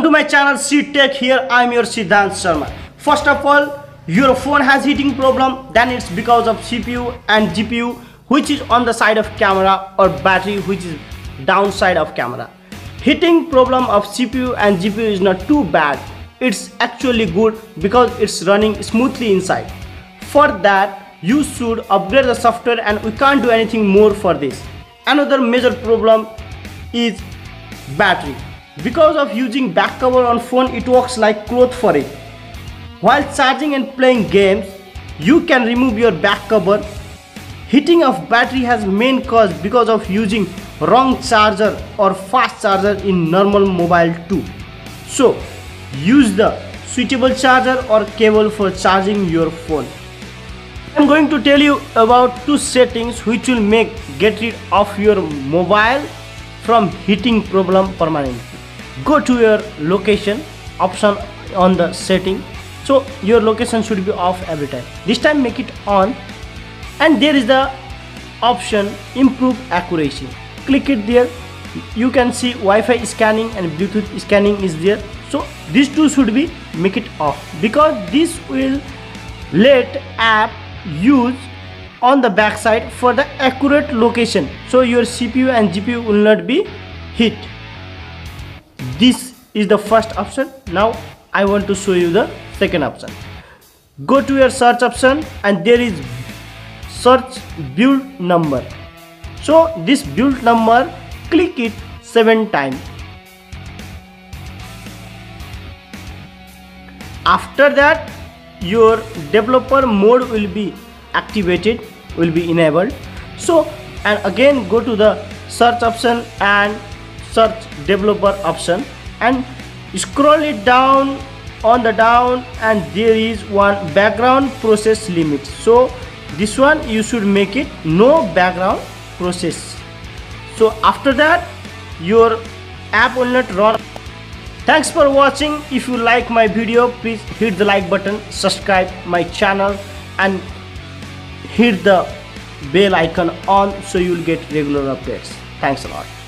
Welcome to my channel C Tech. Here I am your Sidhan Sharma. First of all, your phone has heating problem, then it's because of CPU and GPU which is on the side of camera or battery which is downside of camera. Heating problem of CPU and GPU is not too bad. It's actually good because it's running smoothly inside. For that, you should upgrade the software and we can't do anything more for this. Another major problem is battery. Because of using back cover on phone, it works like cloth for it. While charging and playing games, you can remove your back cover. Heating of battery has main cause because of using wrong charger or fast charger in normal mobile too. So use the suitable charger or cable for charging your phone. I'm going to tell you about two settings which will get rid of your mobile from heating problem permanently. Go to your location option on the setting. So your location should be off every time. This time make it on, and there is the option improve accuracy. Click it there. You can see Wi-Fi scanning and Bluetooth scanning is there. So these two should be make it off, because this will let app use on the backside for the accurate location. So your CPU and GPU will not be hit. This is the first option. Now I want to show you the second option. Go to your search option and there is search build number. So this build number, click it 7 times. After that, your developer mode will be activated, will be enabled. So, and again go to the search option and search developer option and scroll it down on the down, and there is one background process limit. So this one you should make it no background process. So after that your app will not run. Thanks for watching. If you like my video, please hit the like button, subscribe my channel and hit the bell icon on so you'll get regular updates. Thanks a lot.